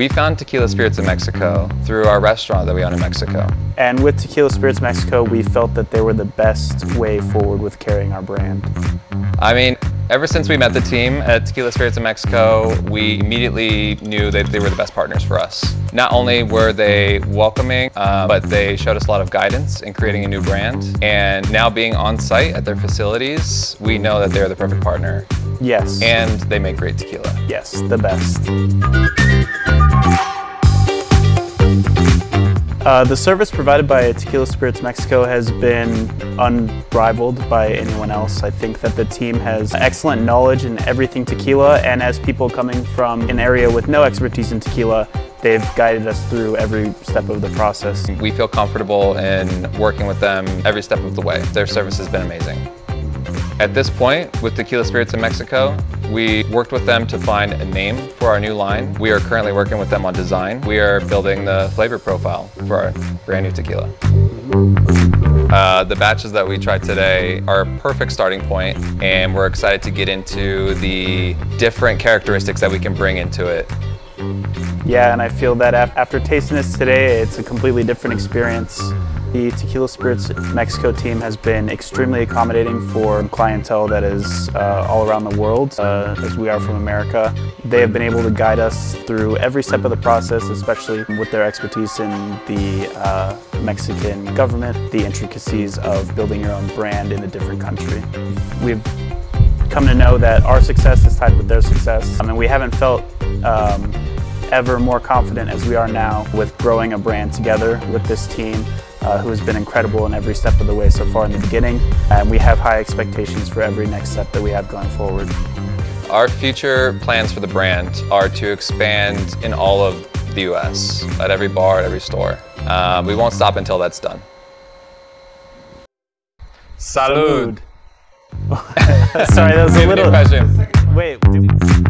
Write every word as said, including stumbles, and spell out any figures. We found Tequila Spirits in Mexico through our restaurant that we own in Mexico. And with Tequila Spirits Mexico, we felt that they were the best way forward with carrying our brand. I mean, ever since we met the team at Tequila Spirits in Mexico, we immediately knew that they were the best partners for us. Not only were they welcoming, uh, but they showed us a lot of guidance in creating a new brand. And now being on site at their facilities, we know that they're the perfect partner. Yes. And they make great tequila. Yes, the best. Uh, the service provided by Tequila Spirits Mexico has been unrivaled by anyone else. I think that the team has excellent knowledge in everything tequila, and as people coming from an area with no expertise in tequila, they've guided us through every step of the process. We feel comfortable in working with them every step of the way. Their service has been amazing. At this point, with Tequila Spirits in Mexico, we worked with them to find a name for our new line. We are currently working with them on design. We are building the flavor profile for our brand new tequila. Uh, the batches that we tried today are a perfect starting point, and we're excited to get into the different characteristics that we can bring into it. Yeah, and I feel that after tasting this today, it's a completely different experience. The Tequila Spirits Mexico team has been extremely accommodating for clientele that is uh, all around the world, uh, as we are from America. They have been able to guide us through every step of the process, especially with their expertise in the uh, Mexican government, the intricacies of building your own brand in a different country. We've come to know that our success is tied with their success. I mean, we haven't felt um, ever more confident as we are now with growing a brand together with this team. Uh, who has been incredible in every step of the way so far in the beginning, and we have high expectations for every next step that we have going forward. Our future plans for the brand are to expand in all of the U S, at every bar, at every store. Uh, we won't stop until that's done. Salud! Salud. Sorry, that was a little... Wait.